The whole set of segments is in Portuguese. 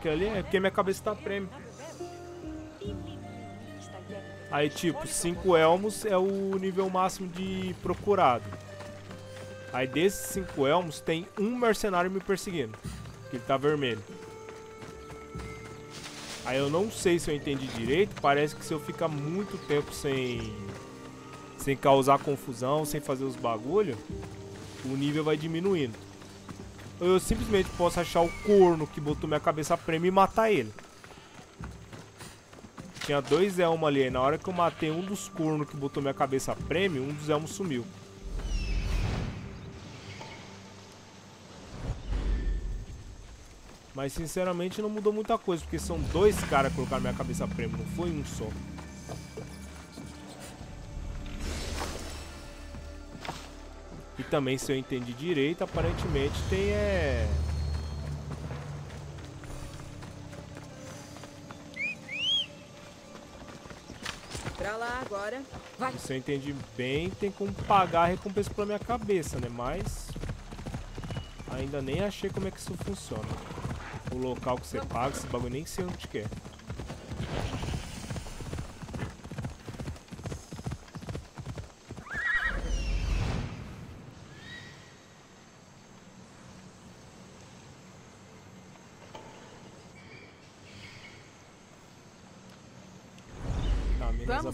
aquilo ali é porque minha cabeça tá prêmio. Aí, tipo, 5 elmos é o nível máximo de procurado. Aí, desses 5 elmos, tem um mercenário me perseguindo. Que ele tá vermelho. Aí, eu não sei se eu entendi direito. Parece que se eu ficar muito tempo sem causar confusão, sem fazer os bagulho, o nível vai diminuindo. Eu simplesmente posso achar o corno que botou minha cabeça prêmio e matar ele. Tinha 2 elmos ali, aí na hora que eu matei um dos cornos que botou minha cabeça a prêmio, um dos elmos sumiu. Mas sinceramente não mudou muita coisa, porque são 2 caras que colocaram minha cabeça a prêmio, não foi um só. E também, se eu entendi direito, aparentemente tem Pra lá agora. Vai. Se eu entendi bem, tem como pagar a recompensa pela minha cabeça, né? Mas ainda nem achei como é que isso funciona. O local que você paga, esse bagulho nem sei onde que é.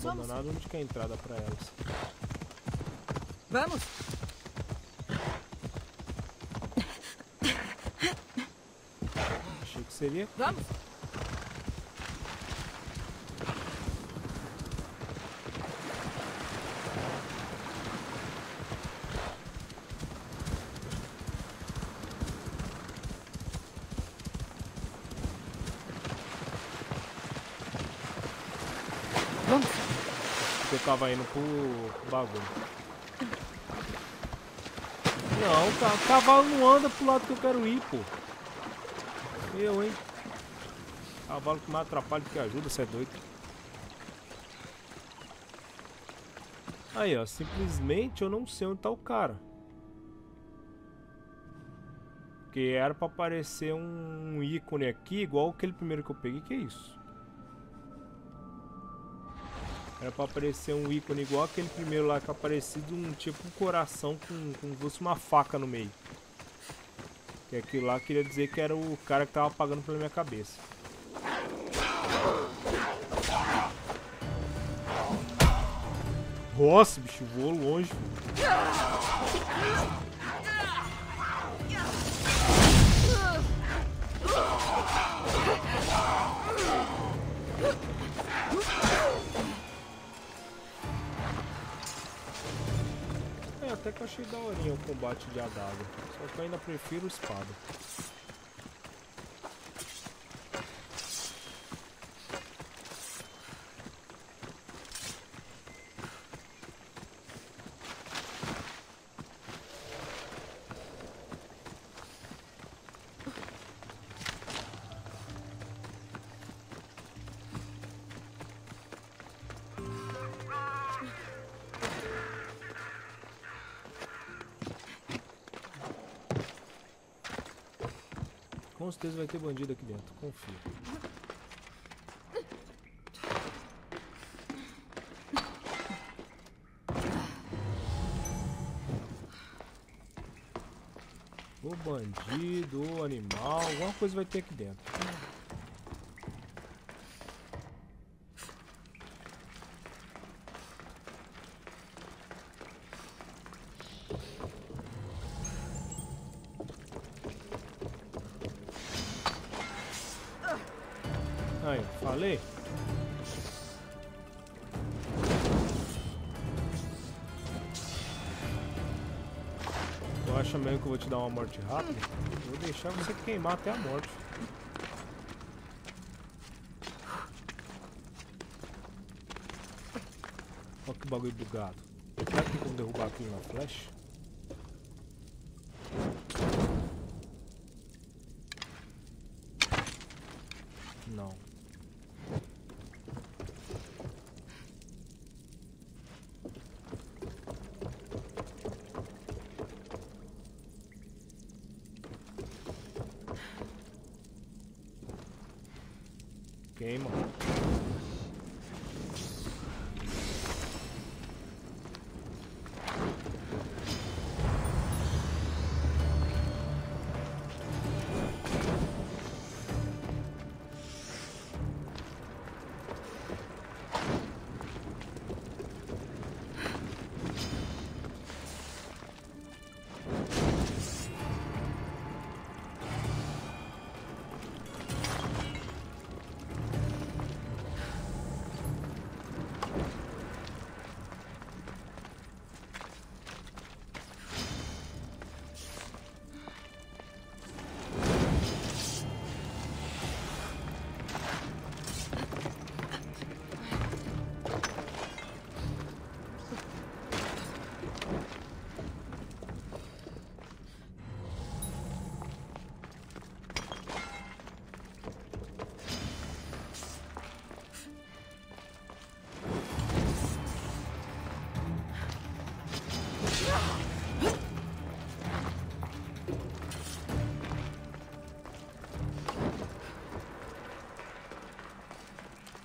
Abandonado, onde que é a entrada pra elas? Vamos! Achei que seria aqui. Vamos! Tava indo pro bagulho. Não, o cavalo não anda pro lado que eu quero ir, pô. Eu, hein? Cavalo que mais atrapalha do que ajuda, você é doido. Aí, ó, simplesmente eu não sei onde tá o cara. Porque era pra aparecer um ícone aqui, igual aquele primeiro que eu peguei, que é isso. Era pra aparecer um ícone igual aquele primeiro lá que aparecia, de um tipo um coração com como fosse uma faca no meio. Que aquilo lá queria dizer que era o cara que tava pagando pela minha cabeça. Nossa, bicho, voou longe. Até que eu achei daorinha o combate de adaga. Só que eu ainda prefiro espada. Com certeza vai ter bandido aqui dentro, confio. Ou bandido, ou animal, alguma coisa vai ter aqui dentro. Aí, falei. Tu acha mesmo que eu vou te dar uma morte rápida? Vou deixar você queimar até a morte. Olha que bagulho bugado. Será que tem como derrubar aquilo na flecha? Não. Queima.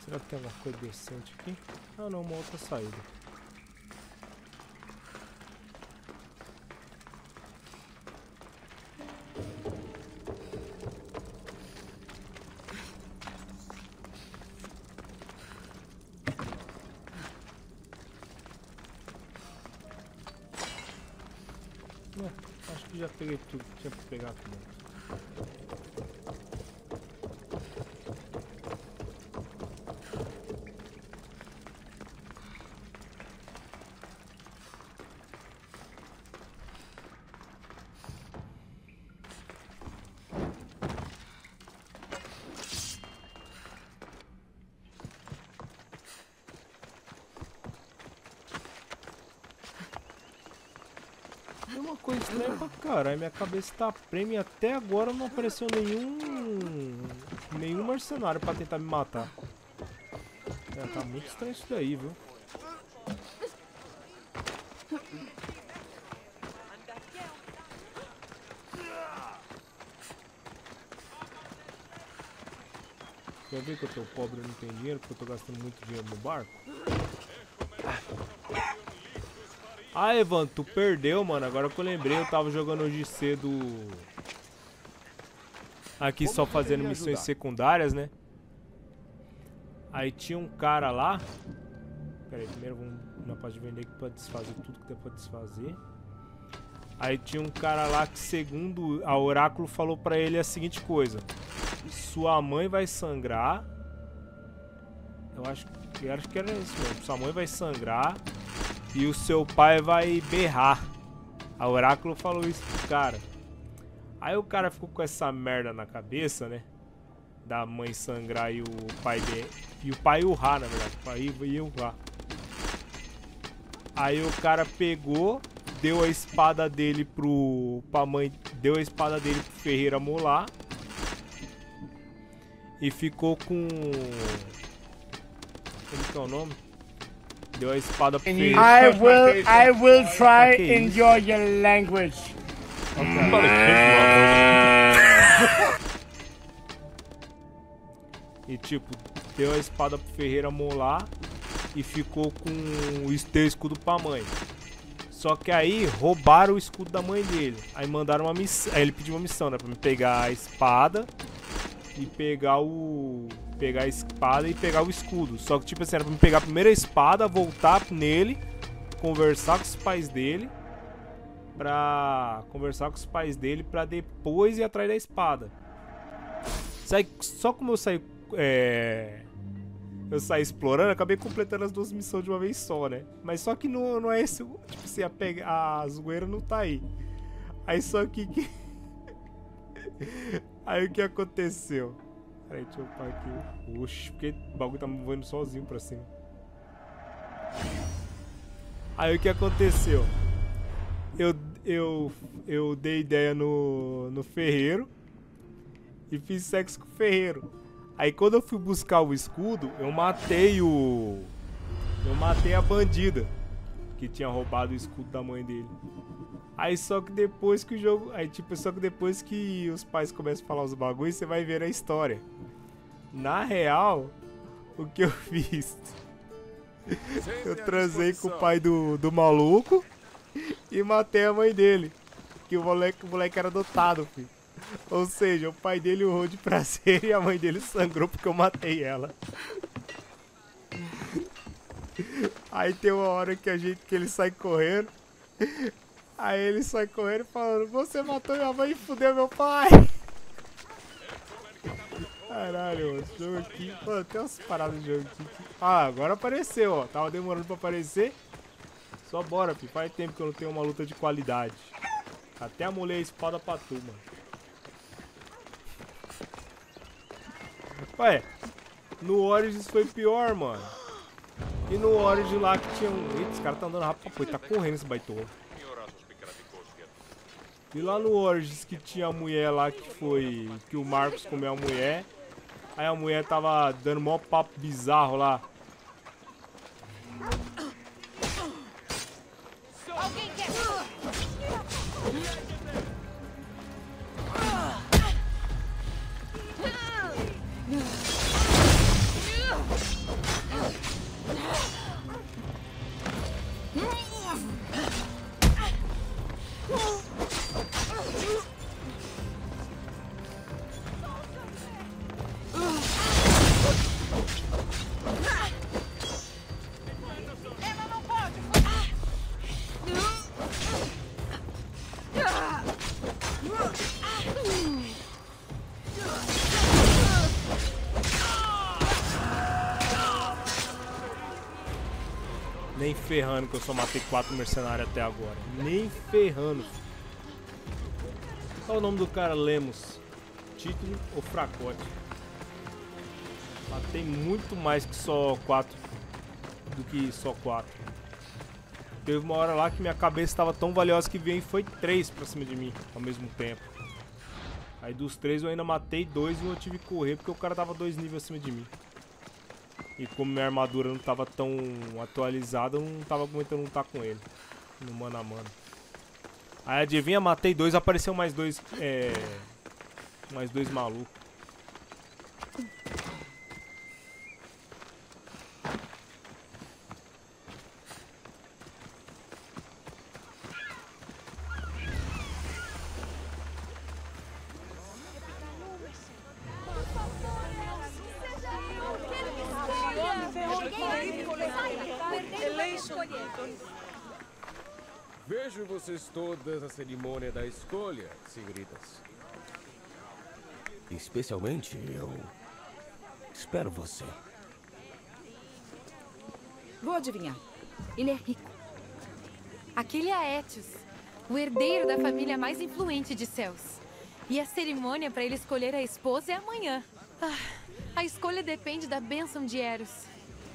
Será que tem alguma coisa decente aqui? Ah não, uma outra saída. Não, acho que já peguei tudo que tinha pra pegar tudo. Uma coisa estranha pra caralho, minha cabeça tá prêmio e até agora não apareceu nenhum mercenário pra tentar me matar. É, tá muito estranho isso daí, viu? Quer ver que eu tô pobre e não tenho dinheiro, porque eu tô gastando muito dinheiro no barco? Ah, Evan, tu perdeu, mano. Agora que eu lembrei, eu tava jogando hoje cedo aqui só fazendo missões secundárias, né? Aí tinha um cara lá. Pera aí, primeiro vamos na parte de vender aqui pra desfazer tudo que dá pra desfazer. Aí tinha um cara lá que, segundo a oráculo, falou pra ele a seguinte coisa: sua mãe vai sangrar. Eu acho que era isso mesmo. Sua mãe vai sangrar e o seu pai vai berrar. A oráculo falou isso pro cara. Aí o cara ficou com essa merda na cabeça, né? Da mãe sangrar e o pai berrar. E o pai urrar, na verdade. O pai ia urrar. Aí o cara pegou, deu a espada dele pra mãe. Deu a espada dele pro ferreiro amolar. E ficou com... Como que é o nome? Deu a espada pro ferreiro. I will try in your language. E tipo, deu a espada pro ferreiro amolar e ficou com o escudo pra mãe. Só que aí roubaram o escudo da mãe dele. Aí mandaram uma missão. Aí ele pediu uma missão, né? Pra me pegar a espada e pegar o... pegar a espada e pegar o escudo. Só que tipo assim, era pra me pegar a primeira espada, voltar nele, conversar com os pais dele, pra depois ir atrás da espada. Só como eu saí... eu saí explorando, eu acabei completando as duas missões de uma vez só, né? Mas só que não é esse... Tipo assim, a zoeira não tá aí. Aí só que... Aí o que aconteceu? Peraí, deixa eu upar aqui. Oxi, porque o bagulho tá me voando sozinho pra cima. Aí o que aconteceu? Eu dei ideia no ferreiro e fiz sexo com o ferreiro. Aí quando eu fui buscar o escudo, eu matei a bandida que tinha roubado o escudo da mãe dele. Aí só que depois que o jogo... Aí tipo, só que depois que os pais começam a falar os bagulhos, você vai ver a história. Na real, o que eu fiz? Eu transei com o pai do maluco e matei a mãe dele. Que o moleque era adotado, filho. Ou seja, o pai dele urrou de prazer e a mãe dele sangrou porque eu matei ela. Aí tem uma hora que ele sai correndo. Aí ele sai correndo falando: você matou minha mãe e fudeu meu pai. Caralho, mano, jogo aqui. Mano, tem umas paradas de jogo aqui. Ah, agora apareceu, ó. Tava demorando pra aparecer. Só bora, filho. Faz tempo que eu não tenho uma luta de qualidade. Até amolei a espada pra tu, mano. Ué, no Origins foi pior, mano. E no Origins lá que tinha um... Eita, esse cara tá andando rápido pra foi. Tá correndo esse baitola. E lá no Origins que tinha a mulher lá que foi... Que o Marcos comeu a mulher. Aí a mulher tava dando mó papo bizarro lá. Nem ferrando que eu só matei 4 mercenários até agora. Nem ferrando. Qual é o nome do cara? Lemos. Título ou fracote? Matei muito mais que só 4. Do que só 4. Teve uma hora lá que minha cabeça estava tão valiosa que veio e foi 3 pra cima de mim ao mesmo tempo. Aí dos 3 eu ainda matei 2 e eu tive que correr porque o cara tava 2 níveis acima de mim. E como minha armadura não tava tão atualizada, eu não tava aguentando lutar com ele. No mano a mano. Aí adivinha, matei 2, apareceu mais 2. Mais 2 malucos. Vejo vocês todas na cerimônia da escolha, senhoritas. Especialmente eu. Espero você. Vou adivinhar. Ele é rico. Aquele é Aetios, o herdeiro da família mais influente de Céus. E a cerimônia para ele escolher a esposa é amanhã. Ah, a escolha depende da bênção de Eros.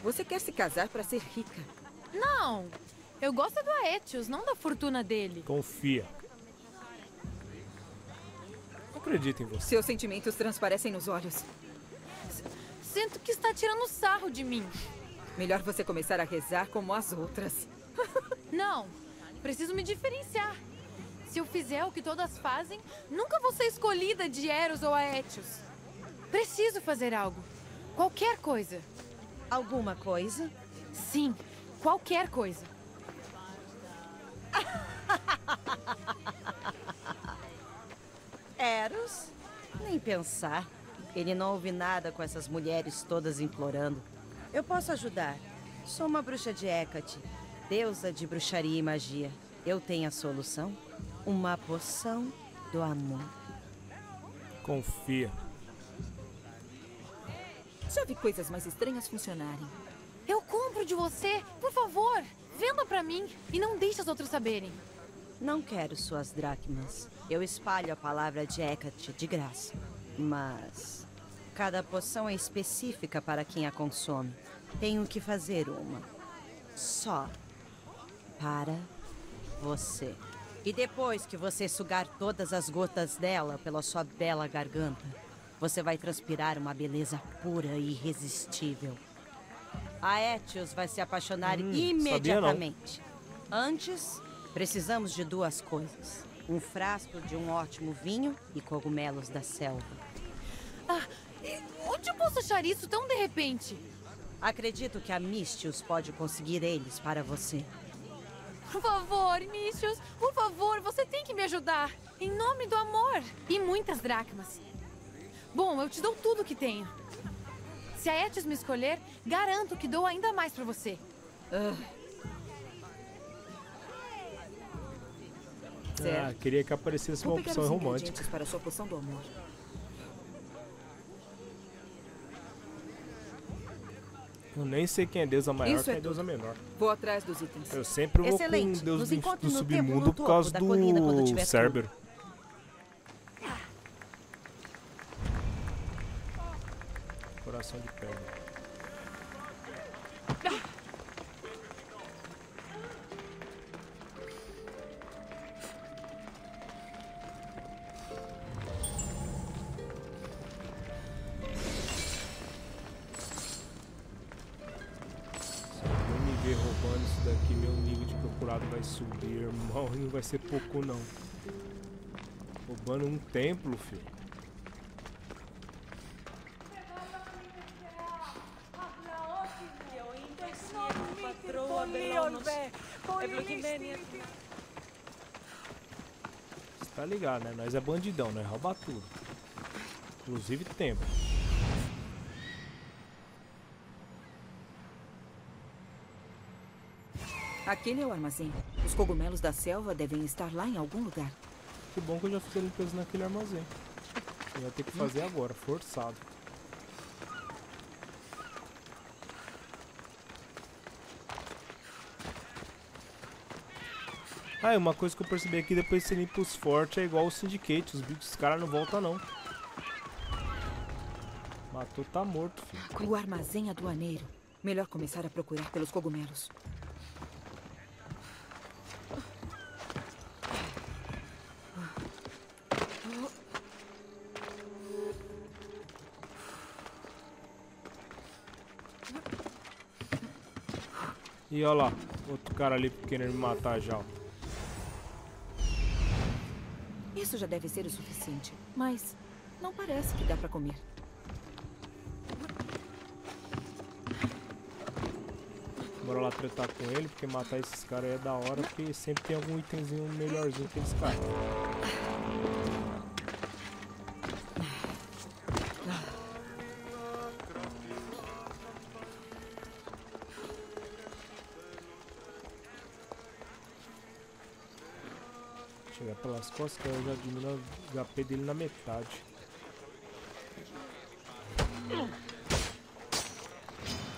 Você quer se casar para ser rica? Não! Eu gosto do Aetios, não da fortuna dele. Confia. Não acredito em você. Seus sentimentos transparecem nos olhos. Sinto que está tirando sarro de mim. Melhor você começar a rezar como as outras. Não, preciso me diferenciar. Se eu fizer o que todas fazem, nunca vou ser escolhida de Eros ou Aetios. Preciso fazer algo. Qualquer coisa. Alguma coisa? Sim, qualquer coisa. Eros? Nem pensar. Ele não ouve nada com essas mulheres todas implorando. Eu posso ajudar. Sou uma bruxa de Hecate, deusa de bruxaria e magia. Eu tenho a solução. Uma poção do amor. Confia. Já vi coisas mais estranhas funcionarem. Eu compro de você, por favor, venda pra mim e não deixe os outros saberem. Não quero suas dracmas. Eu espalho a palavra de Hecate de graça. Mas cada poção é específica para quem a consome. Tenho que fazer uma. Só para você. E depois que você sugar todas as gotas dela pela sua bela garganta, você vai transpirar uma beleza pura e irresistível. Aetios vai se apaixonar imediatamente. Antes, precisamos de 2 coisas. Um frasco de um ótimo vinho e cogumelos da selva. Ah, Onde eu posso achar isso tão de repente? Acredito que a Mystios pode conseguir eles para você. Por favor, Mystios, por favor, você tem que me ajudar. Em nome do amor. E muitas dracmas. Bom, eu te dou tudo o que tenho. Se a Aetios me escolher, garanto que dou ainda mais pra você. Ah, queria que aparecesse uma opção romântica. Para a sua poção do amor. Eu nem sei quem é deusa maior, quem é deusa menor. Vou atrás dos itens. Eu sempre vou com deus do submundo por causa do Cérbero. Coração de pedra. Subir, irmão, não vai ser pouco não. Roubando um templo, filho. Você tá ligado, né? Nós é bandidão, nós rouba tudo. Inclusive templo. Aquele é o armazém. Os cogumelos da selva devem estar lá em algum lugar. Que bom que eu já fiz a limpeza naquele armazém. Eu ia ter que fazer agora, forçado. Ah, uma coisa que eu percebi aqui, depois que você limpa os fortes, é igual o Syndicate. Os bichos dos caras não voltam, não. Matou, tá morto, filho. O armazém aduaneiro. Melhor começar a procurar pelos cogumelos. E olha lá, outro cara ali querendo me matar já. Isso já deve ser o suficiente, mas não parece que dá pra comer. Bora lá tretar com ele, porque matar esses caras é da hora, porque sempre tem algum itemzinho melhorzinho que eles caem. Pelas costas, que eu já diminuo o HP dele na metade.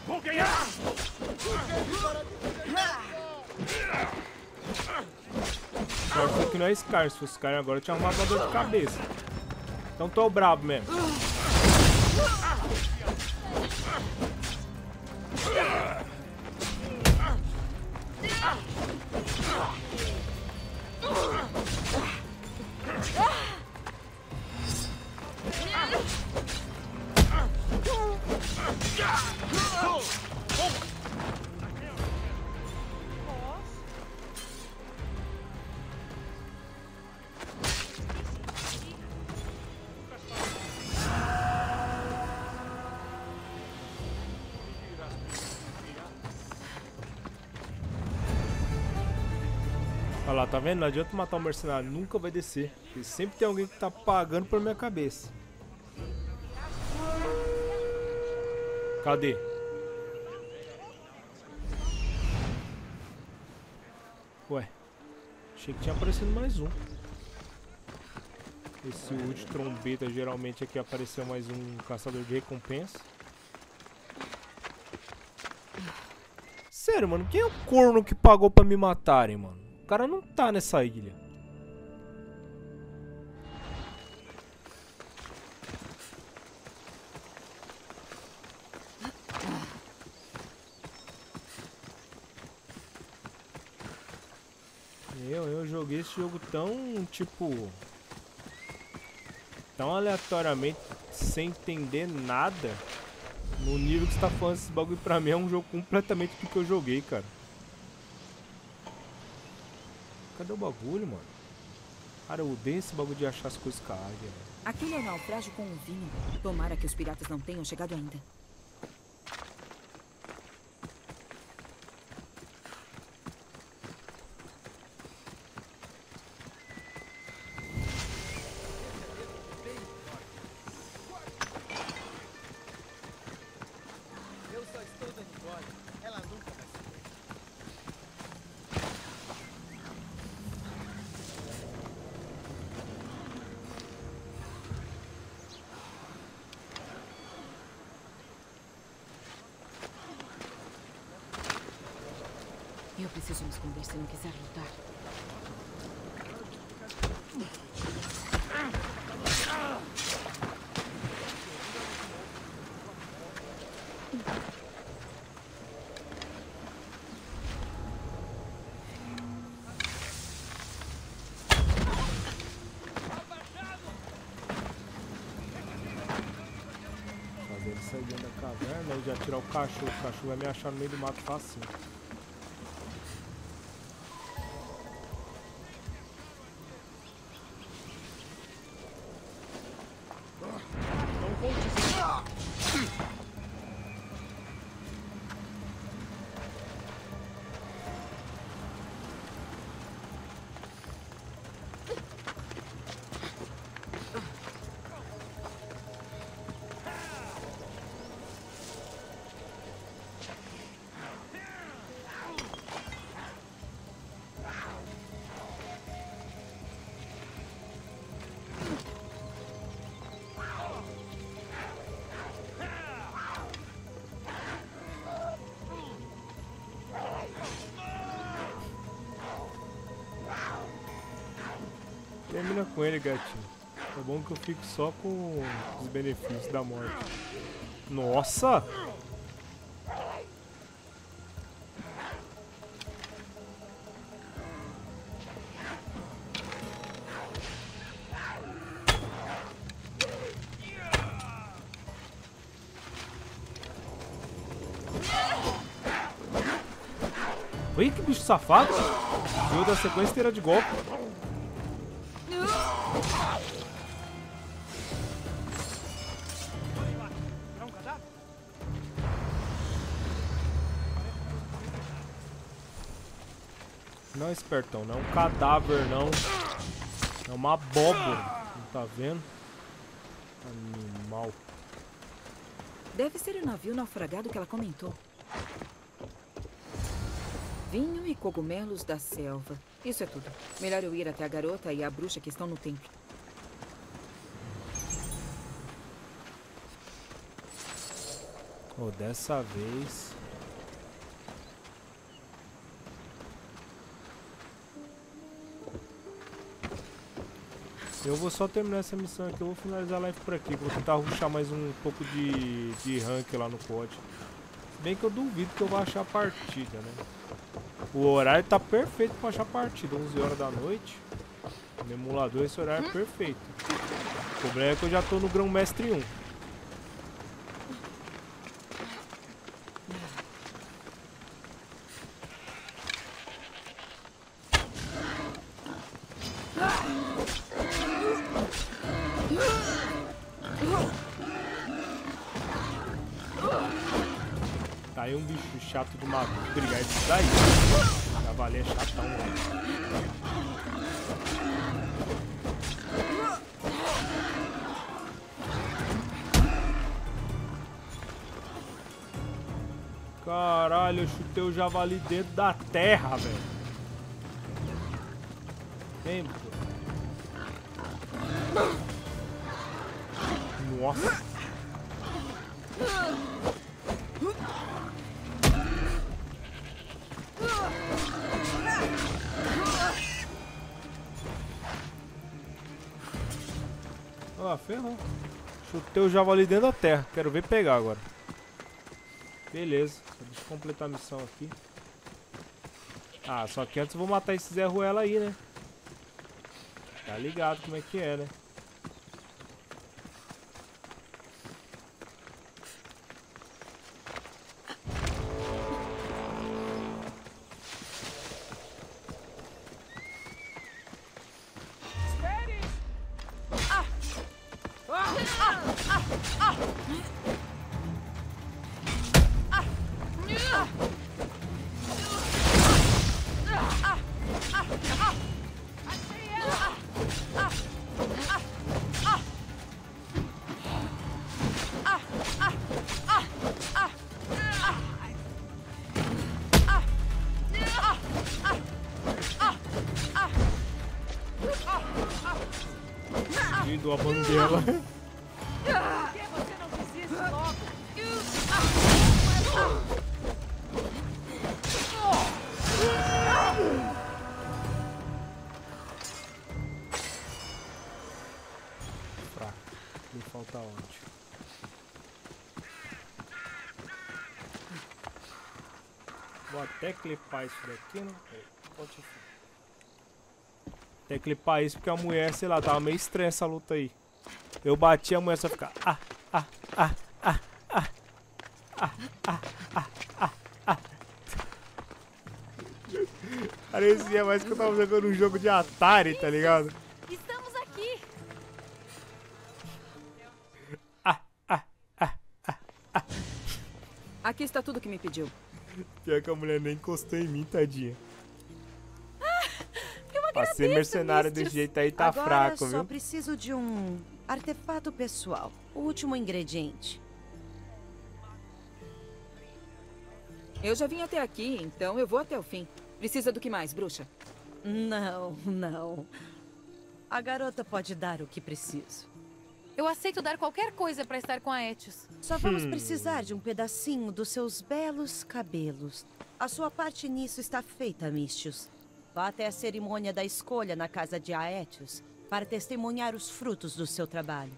Vou ganhar! Só que não é Scar, se fosse Scar agora eu tinha arrumado uma dor de cabeça. Então tô brabo mesmo. Olha lá, tá vendo? Não adianta matar um mercenário, nunca vai descer. Porque sempre tem alguém que tá pagando por minha cabeça. Cadê? Ué, achei que tinha aparecido mais um. Esse ult trombeta geralmente aqui apareceu mais um caçador de recompensa. Sério, mano, quem é o corno que pagou pra me matarem, mano? O cara não tá nessa ilha. Eu joguei esse jogo tão, tipo... tão aleatoriamente, sem entender nada. No nível que você tá falando esse bagulho pra mim é um jogo completamente do que eu joguei, cara. Cadê o bagulho, mano? Cara, eu odeio esse bagulho de achar as coisas com a águia, velho. Aquele é naufrágio com um vinho. Tomara que os piratas não tenham chegado ainda. Eu preciso me esconder se não quiser lutar. Fazer ele sair dentro da caverna ou já tirar o cachorro. O cachorro vai me achar no meio do mato fácil. Termina com ele, gatinho. Tá bom que eu fico só com os benefícios da morte. Nossa! Oi, que bicho safado! Viu da sequência inteira de golpe. Não é espertão, não é um cadáver, não. É uma abóbora. Não tá vendo? Animal. Deve ser o navio naufragado que ela comentou. Vinho e cogumelos da selva. Isso é tudo. Melhor eu ir até a garota e a bruxa que estão no templo. Oh, dessa vez... Eu vou só terminar essa missão aqui, eu vou finalizar a live por aqui. Vou tentar rushar mais um pouco de rank lá no COD. Se bem que eu duvido que eu vou achar a partida, né? O horário tá perfeito pra achar a partida, 11 horas da noite. No emulador esse horário é perfeito. O problema é que eu já tô no Grão Mestre 1. Um bicho chato do mato, brigar isso daí. Javali é chatão, velho. Caralho, eu chutei o javali dentro da terra, velho. Tempo. Nossa. Ah, ferrou. Chutei o javali dentro da terra. Quero ver pegar agora. Beleza. Deixa eu completar a missão aqui. Ah, só que antes eu vou matar esse Zé Ruela aí, né? Tá ligado como é que é, né? fugindo a bandeira. Por que você não desiste logo? Fraco. Me falta onde? Vou até clipar isso daqui, não? Pode ficar. Tem que clipar isso porque a mulher, sei lá, tava meio estranha essa luta aí. Eu bati, a mulher só ficava. Ah, ah, ah, ah, ah, ah, ah, ah, ah, ah. Parecia mais que eu tava jogando um jogo de Atari, tá ligado? Estamos aqui! Ah, ah, ah, ah, ah. Aqui está tudo que me pediu. Pior que a mulher nem encostou em mim, tadinha. Pra ser mercenário desse jeito aí tá fraco, viu? Agora só preciso de um artefato pessoal. O último ingrediente. Eu já vim até aqui, então eu vou até o fim. Precisa do que mais, bruxa? Não, não. A garota pode dar o que preciso. Eu aceito dar qualquer coisa pra estar com a Aetios. Só vamos precisar de um pedacinho dos seus belos cabelos. A sua parte nisso está feita, Mystios. Vá até a cerimônia da escolha na casa de Aetios para testemunhar os frutos do seu trabalho.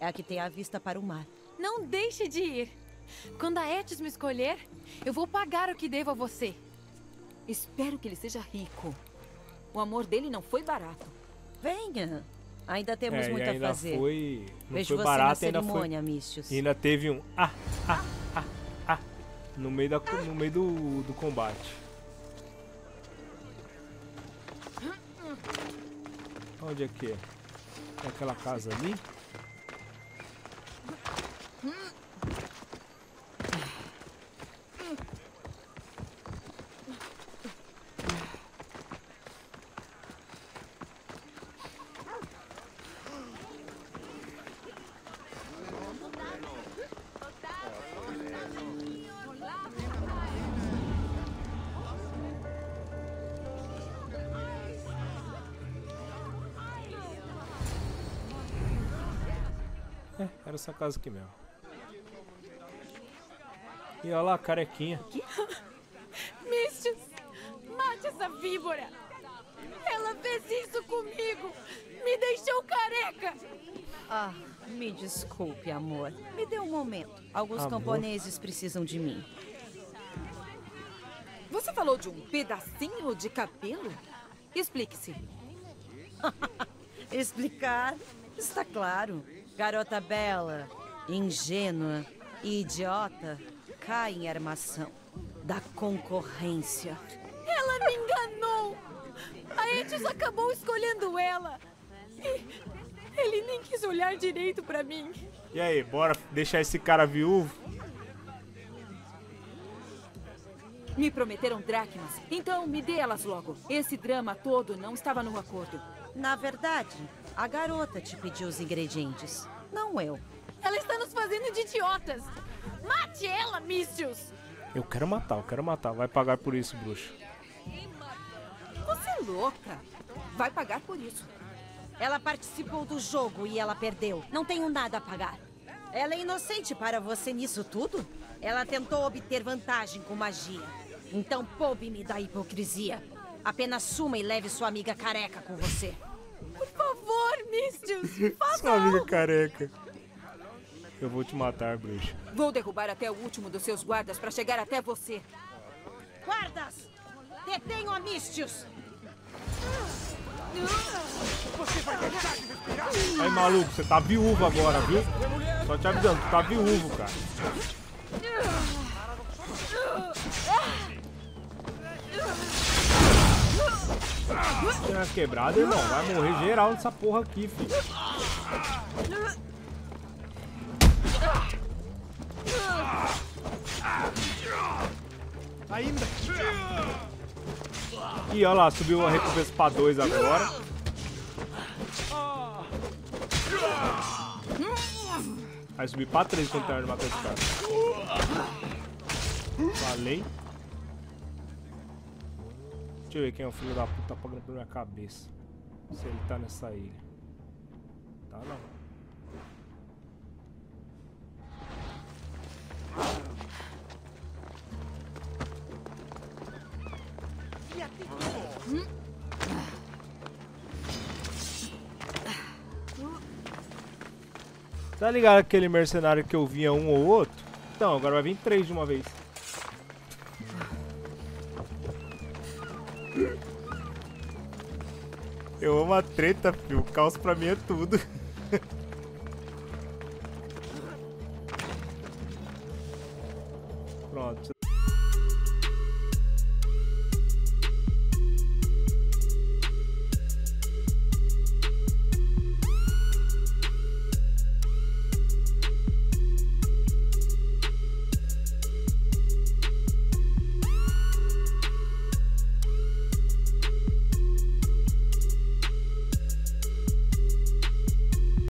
É a que tem a vista para o mar. Não deixe de ir. Quando Aetios me escolher, eu vou pagar o que devo a você. Espero que ele seja rico. O amor dele não foi barato. Venha. Ainda temos muito ainda a fazer. Foi... Não vejo foi você barato, na ainda cerimônia, foi... Mystios. E ainda teve um ah, ah, ah, ah, no meio, da... no meio do combate. Onde é que é? É aquela casa ali? Era essa casa aqui mesmo. E olha lá a carequinha. Mystios, mate essa víbora. Ela fez isso comigo. Me deixou careca. Ah, me desculpe, amor. Me dê um momento. Alguns camponeses precisam de mim. Você falou de um pedacinho de cabelo? Explique-se. Explicar? Está claro. Garota bela, ingênua e idiota cai em armação da concorrência. Ela me enganou! Aetios acabou escolhendo ela. E ele nem quis olhar direito pra mim. E aí, bora deixar esse cara viúvo? Me prometeram dracmas, então me dê elas logo. Esse drama todo não estava no acordo. Na verdade, a garota te pediu os ingredientes, não eu. Ela está nos fazendo de idiotas. Mate ela, Mystios. Eu quero matar, Vai pagar por isso, bruxa. Você é louca. Vai pagar por isso. Ela participou do jogo e ela perdeu. Não tenho nada a pagar. Ela é inocente para você nisso tudo? Ela tentou obter vantagem com magia. Então poube-me da hipocrisia. Apenas suma e leve sua amiga careca com você. Por favor, Mystios, faça sua amiga careca. Eu vou te matar, bruxa. Vou derrubar até o último dos seus guardas para chegar até você. Guardas! Detenham a Mystios! Você vai deixar de respirar? Aí, maluco, você tá viúvo agora, viu? Só te avisando, tu tá viúvo, cara. Tá quebrado, irmão. Vai morrer geral nessa porra aqui, filho. Ainda. E olha lá, subiu a recompensa pra 2 agora. Vai subir pra 3 quando terminar de matar esse cara. Falei. Deixa eu ver quem é o filho da puta pagando pela minha cabeça. Se ele tá nessa ilha. Tá não. Tá ligado aquele mercenário que eu via um ou outro? Então, agora vai vir 3 de uma vez. Eu amo a treta, filho. O caos pra mim é tudo. Pronto.